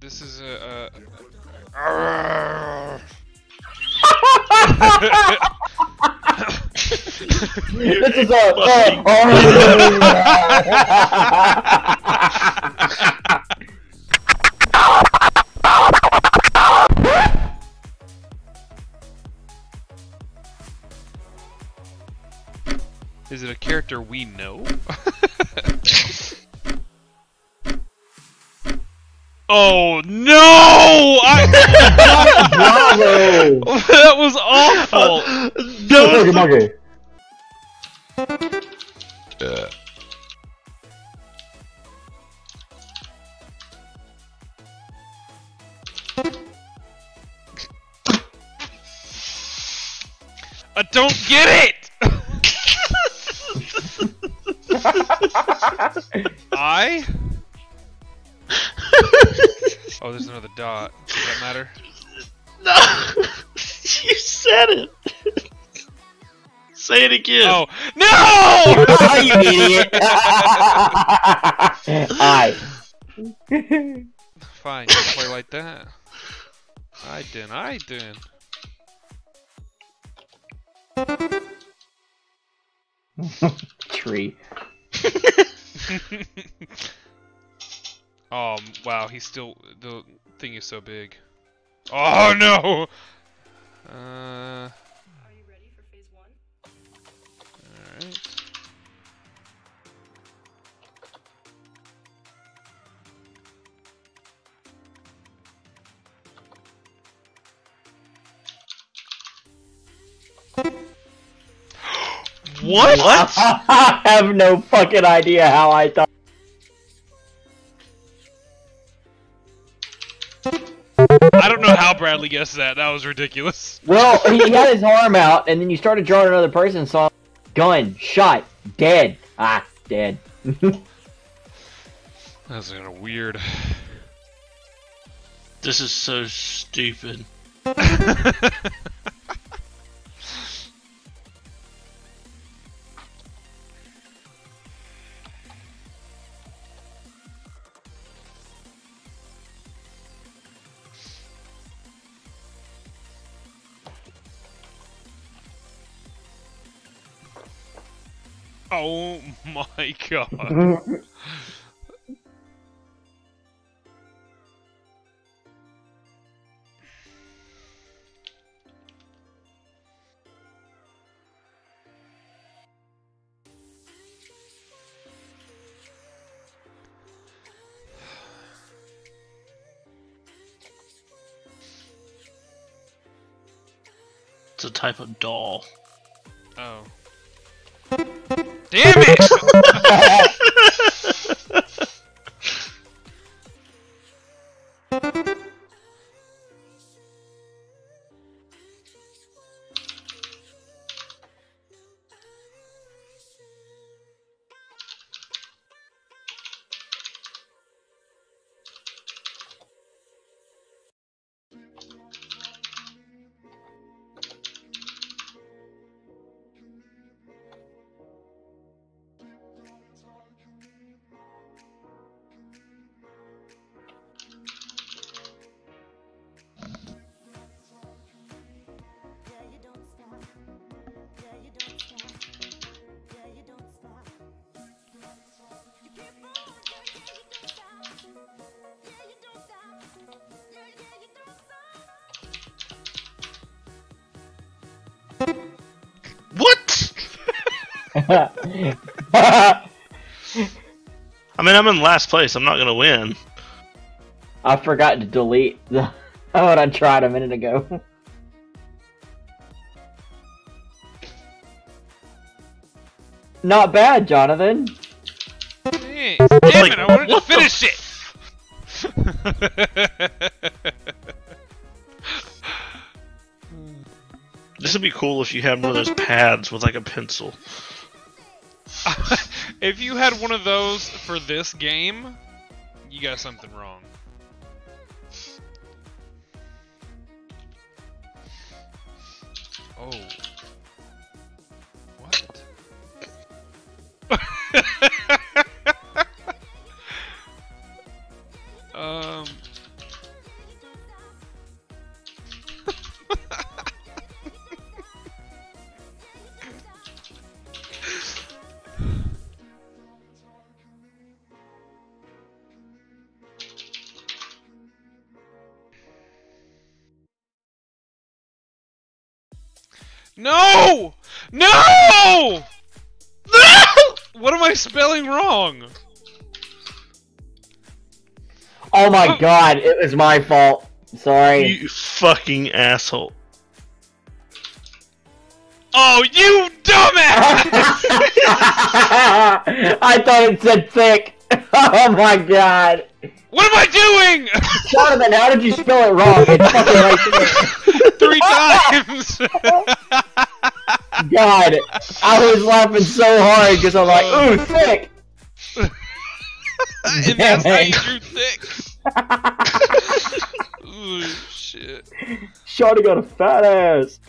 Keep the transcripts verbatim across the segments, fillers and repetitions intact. This is a. a, a this is a. a, a Is it a character we know? Oh no! I Bravo! That was awful. Uh, that was the... uh. I don't get it. I? Oh, there's another dot. Does that matter? No! You said it! Say it again! Oh. No! Oh, you idiot! I. Fine, you play like that. I didn't, I didn't. Tree. Oh wow, he's still, the thing is so big. Oh no! Uh, Are you ready for phase one? All right. What? What? I have no fucking idea how I thought. I don't know how Bradley guessed that. That was ridiculous. Well, he got his arm out, and then you started drawing another person, saw gun, shot, dead. Ah, dead. That's kind of weird. This is so stupid. Oh my god. It's a type of doll. Oh. Damn it! What? I mean, I'm in last place. I'm not gonna win. I forgot to delete the what I tried a minute ago. Not bad, Jonathan. Damn, Damn like, it! I wanted to finish it. This would be cool if you had one of those pads with like a pencil. If you had one of those for this game, you got something wrong. Oh. What? um. No! No! No! What am I spelling wrong? Oh my god, it was my fault. Sorry. You fucking asshole. Oh, you dumbass! I thought it said thick. Oh my god. What am I doing? Jonathan, how did you spell it wrong? It's fucking right there. Three times! God, I was laughing so hard because I'm like, ooh, thick! And that's how you drew thick. Ooh, shit. Shawty got a fat ass.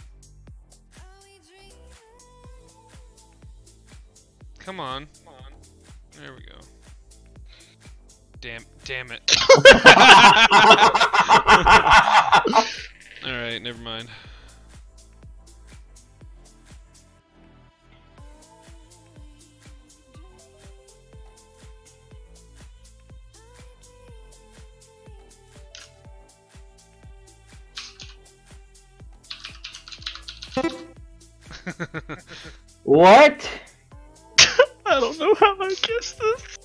Come on. Come on. There we go. Damn, damn it. Alright, never mind. What? I don't know how I guessed this.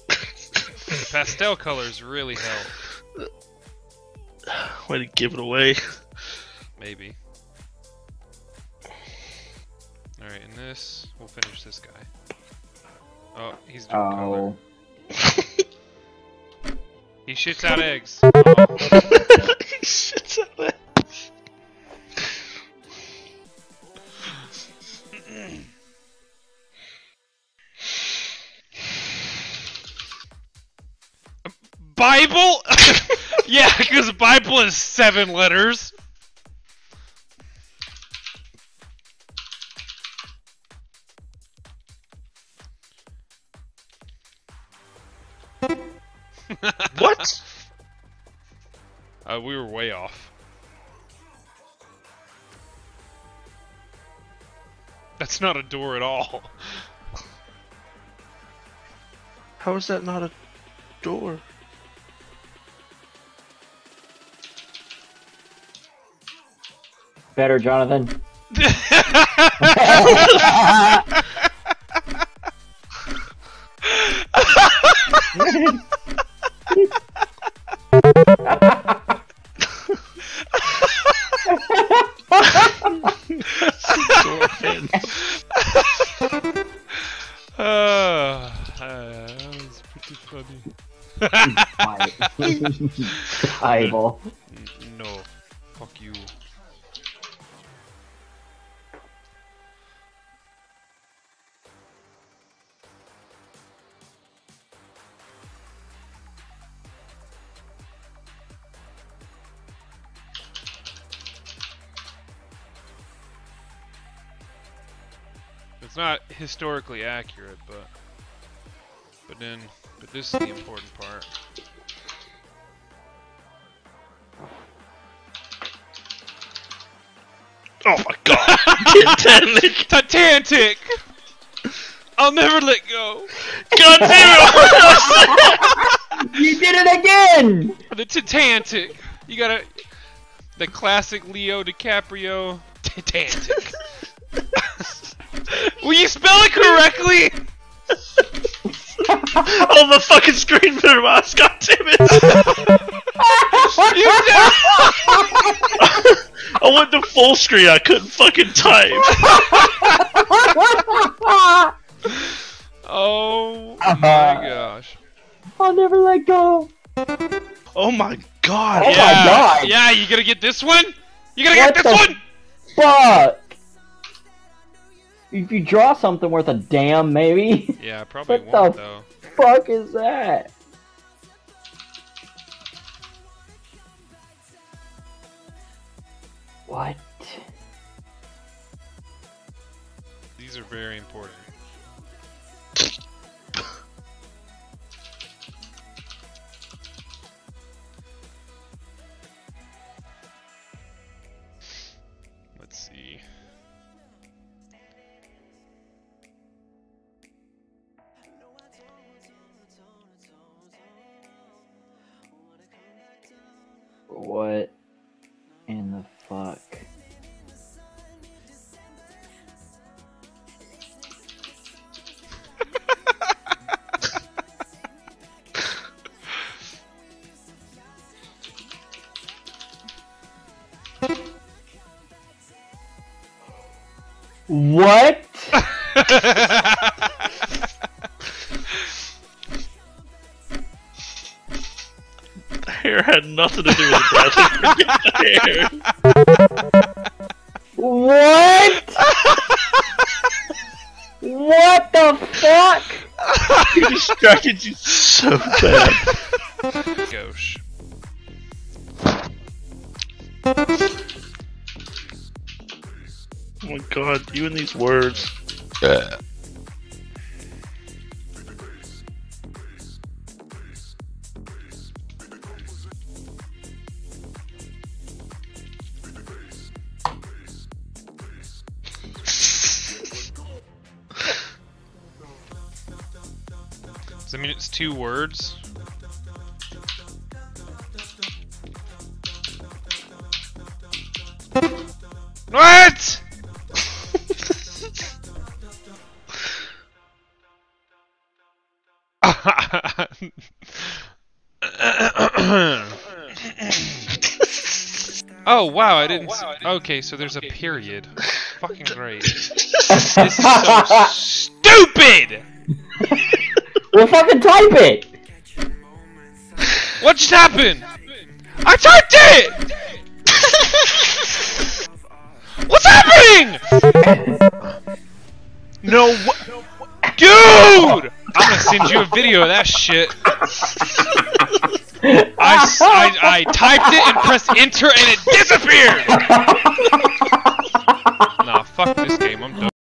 The pastel colors really help. Way to give it away. Maybe. Alright, and this, we'll finish this guy. Oh, he's doing oh. color. He shits out eggs. Oh. He shits out eggs. Bible? Yeah, because Bible is seven letters. What? Uh, we were way off. That's not a door at all. How is that not a door? Better, Jonathan. uh, uh, that was pretty funny. Eyeball. No. Fuck you. It's not historically accurate, but but then but this is the important part. Oh my god! Titanic! Titanic! I'll never let go. God damn it! You did it again! The Titanic. You gotta the classic Leo DiCaprio Titanic. Will you spell it correctly? Oh, the fucking screen for us, god damn it! I went to full screen, I couldn't fucking type. Oh uh-huh. my gosh. I'll never let go. Oh my god. Oh yeah. my god. Yeah, you gonna get this one? You gonna what get this one? Fuck. If you draw something worth a damn, maybe. Yeah, probably what won't, the though. Fuck is that? What? These are very important. What in the fuck? What? Hair had nothing to do with the hair. What? What the fuck? You distracted you so bad. Gosh. Oh my god, you and these words. Yeah. I mean, it's two words. What? Oh wow, I didn't. Oh, wow, I didn't okay, so there's okay. a period. Fucking great. This is so stupid. Well, fucking type it! What just happened? I typed it! What's happening? No, what? Dude! I'm gonna send you a video of that shit. I, I, I typed it and pressed enter and it disappeared! Nah, fuck this game, I'm done.